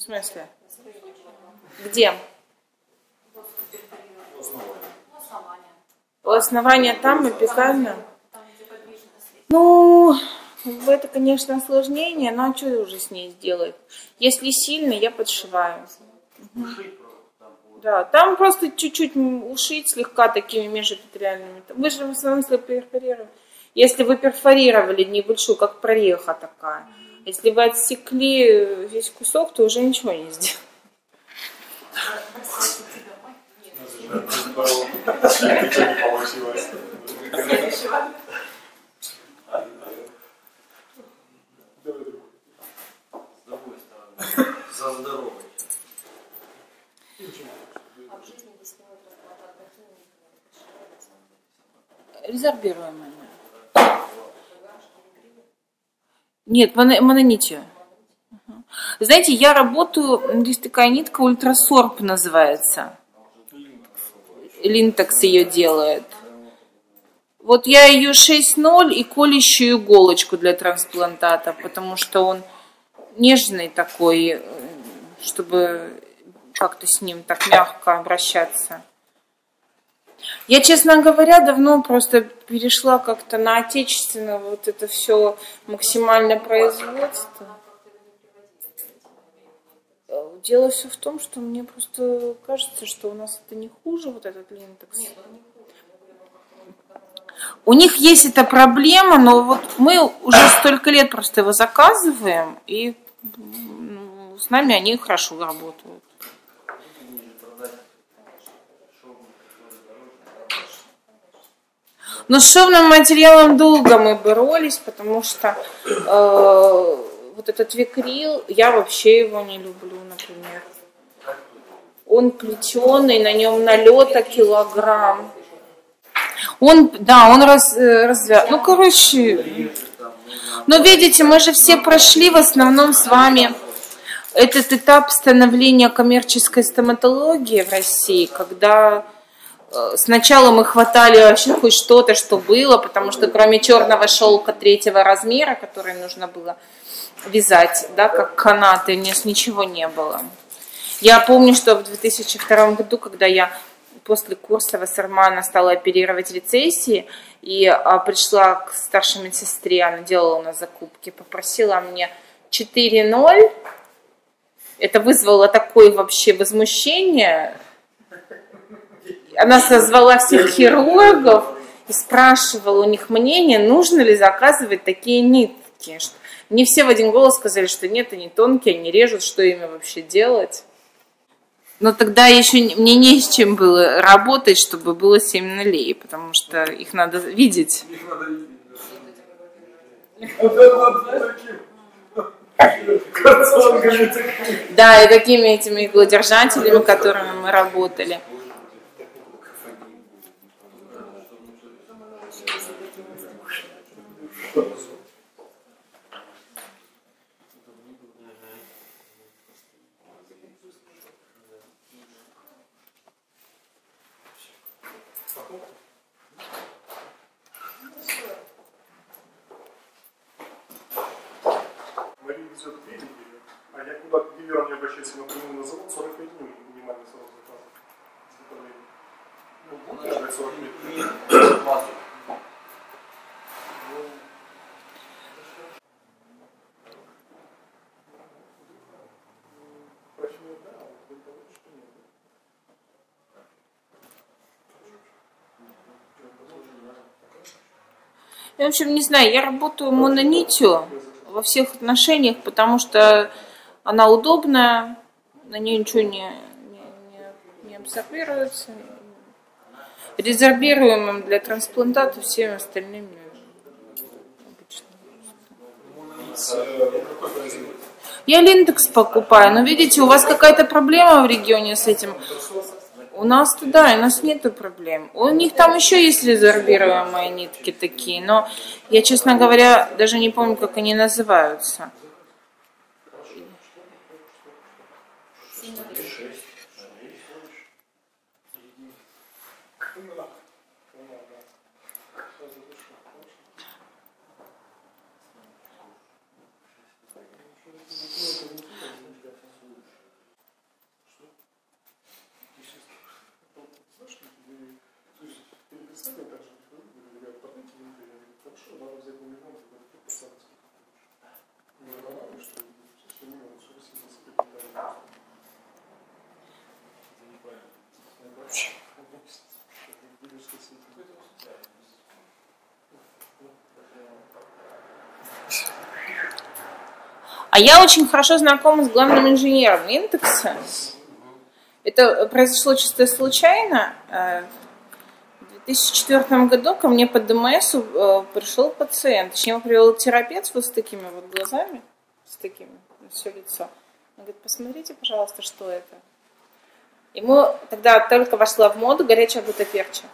В смысле? Где? У основания там и писально. Ну, это, конечно, осложнение, но а что уже с ней сделать? Если сильно, я подшиваю. Да, там просто чуть-чуть ушить слегка такими межэпителиальными. Мы же в основном перфорируем. Если вы перфорировали небольшую, как прореха такая, если вы отсекли весь кусок, то уже ничего не сделали. За здоровье. Резорбируемая. Нет, мононитию. Знаете, я работаю, здесь такая нитка, ультрасорб называется. Линтекс ее делает. Вот я ее 6,0 и колющую иголочку для трансплантата, потому что он нежный такой, чтобы как-то с ним так мягко обращаться. Я, честно говоря, давно просто перешла как-то на отечественное вот это все максимально производство. Дело все в том, что мне просто кажется, что у нас это не хуже, вот этот линтекс. У них есть эта проблема, но вот мы уже столько лет просто его заказываем, и с нами они хорошо работают. Но с шовным материалом долго мы боролись, потому что вот этот викрил, я вообще его не люблю, например. Он плетеный, на нем налета килограмм. Он, да, он развязан. Ну, короче. Но видите, мы же все прошли в основном с вами этот этап становления коммерческой стоматологии в России, когда сначала мы хватали вообще хоть что-то, что было, потому что кроме черного шелка 3-го размера, который нужно было вязать, да, как канаты, у нас ничего не было. Я помню, что в 2002 году, когда я после курса Вассермана стала оперировать рецессии, и пришла к старшей медсестре, она делала у нас закупки, попросила мне 4,0. Это вызвало такое вообще возмущение. Она созвала всех хирургов и спрашивала у них мнение, нужно ли заказывать такие нитки. Мне все в один голос сказали, что нет, они тонкие, они режут, что ими вообще делать. Но тогда еще мне не с чем было работать, чтобы было 7 нолей, потому что их надо видеть. Да, и такими этими иглодержателями, которыми мы работали. В общем, не знаю, я работаю мононитью во всех отношениях, потому что она удобная, на нее ничего не абсорбируется. Резорбируемым для трансплантата, всем остальным обычно. Я линтекс покупаю, но видите, у вас какая-то проблема в регионе с этим. У нас туда, у нас нету проблем. У них там еще есть резорбируемые нитки такие, но я, честно говоря, даже не помню, как они называются. А я очень хорошо знакома с главным инженером Линтекса. Это произошло чисто случайно. В 2004 году ко мне по ДМС пришел пациент. Точнее, его привел терапевт вот с такими вот глазами, с такими, на все лицо. Он говорит, посмотрите, пожалуйста, что это. Ему тогда только вошла в моду горячая бута перча.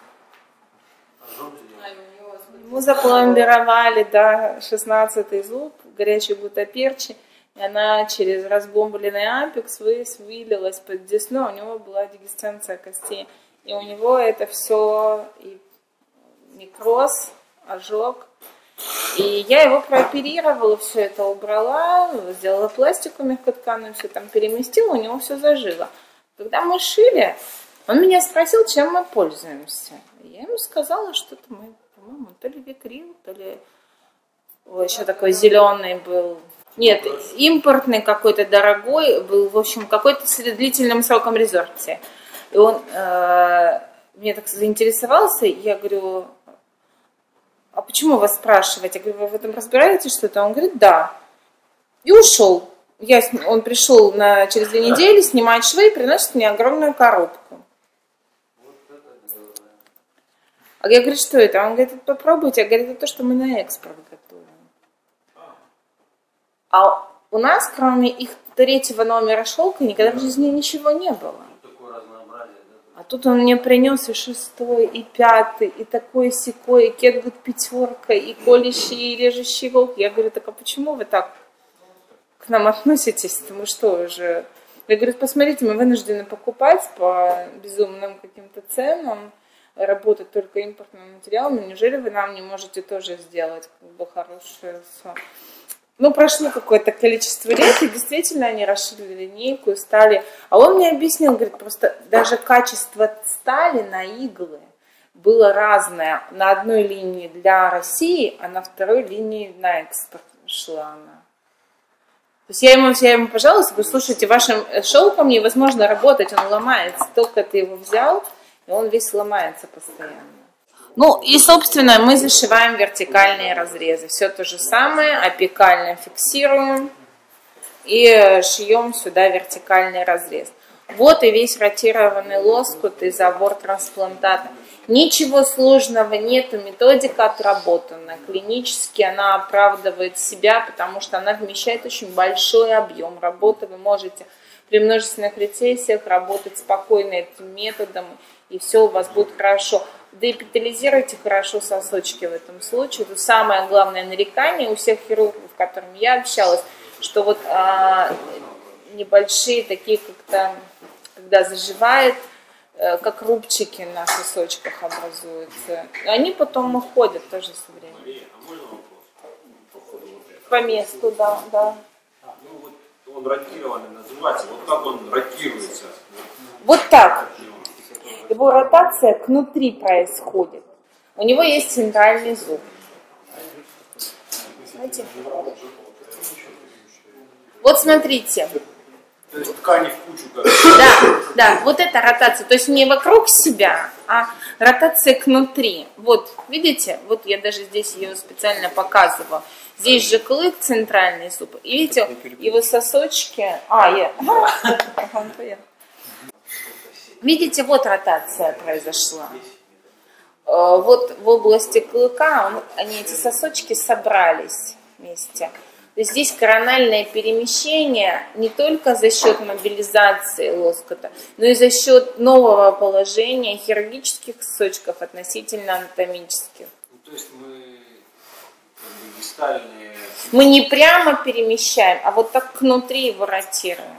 Ему запломбировали, да, 16-й зуб, горячую бута перчи. И она через разбомбленный ампекс вылилась под десну, у него была дигистенция костей. И у него это все и некроз, ожог. И я его прооперировала, все это убрала, сделала пластику мягкотканую, все там переместила, у него все зажило. Когда мы шили, он меня спросил, чем мы пользуемся. Я ему сказала, что-то мы, по-моему, то ли викрил, то ли... Ой, еще такой зеленый был... Нет, импортный какой-то дорогой, был, в общем, какой-то с длительным сроком резорбции. И он мне так заинтересовался, я говорю, а почему вас спрашивать? Я говорю, вы в этом разбираетесь что-то? Он говорит, да. И ушел. Он пришел через 2 недели, снимает швы и приносит мне огромную коробку. А я говорю, что это? Он говорит, попробуйте. Я говорю, это то, что мы на экспорт готовим. А у нас, кроме их 3-го номера шелка, никогда в жизни ничего не было. А тут он мне принес и 6-й, и 5-й, и такой сякой, и кетгут 5-ка, и колющий, и режущий волк. Я говорю, так а почему вы так к нам относитесь? Мы что уже... Я говорю, посмотрите, мы вынуждены покупать по безумным каким-то ценам, работать только импортным материалом. Неужели вы нам не можете тоже сделать как бы хорошее... Ну, прошло какое-то количество лет, и действительно они расширили линейку и стали... А он мне объяснил, говорит, просто даже качество стали на иглы было разное. На одной линии для России, а на второй линии на экспорт шла она. То есть я ему пожаловалась, говорю, слушайте, вашим шелком невозможно работать, он ломается. Только ты его взял, и он весь ломается постоянно. Ну и, собственно, мы зашиваем вертикальные разрезы. Все то же самое, апикально фиксируем и шьем сюда вертикальный разрез. Вот и весь ротированный лоскут и забор трансплантата. Ничего сложного нету, методика отработана. Клинически она оправдывает себя, потому что она вмещает очень большой объем работы. Вы можете при множественных рецессиях работать спокойно этим методом, и все у вас будет хорошо. Депитализируйте хорошо сосочки в этом случае. Это самое главное нарекание у всех хирургов, с которыми я общалась, что вот небольшие такие, как-то, когда заживает, как рубчики на сосочках образуются. Они потом уходят тоже со временем. Мария, а можно вопрос? По месту, да, да. Ну вот он ротированный называется. Вот как он ротируется? Вот так. Его ротация кнутри происходит. У него есть центральный зуб. Знаете? Вот смотрите. То есть ткани в кучу. Да, да, вот это ротация. То есть не вокруг себя, а ротация кнутри. Вот, видите? Вот я даже здесь ее специально показывала. Здесь же клык, центральный зуб. И видите, его сосочки... А, я... Видите, вот ротация произошла. Вот в области клыка они, эти сосочки, собрались вместе. То есть здесь корональное перемещение не только за счет мобилизации лоскута, но и за счет нового положения хирургических сосочков относительно анатомических. Ну, то есть мы не прямо перемещаем, а вот так внутри его ротируем.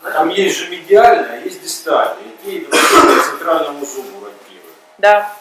Там есть же медиальная, а есть дистальная. И те, и другие к центральному зубу ротируют. Да.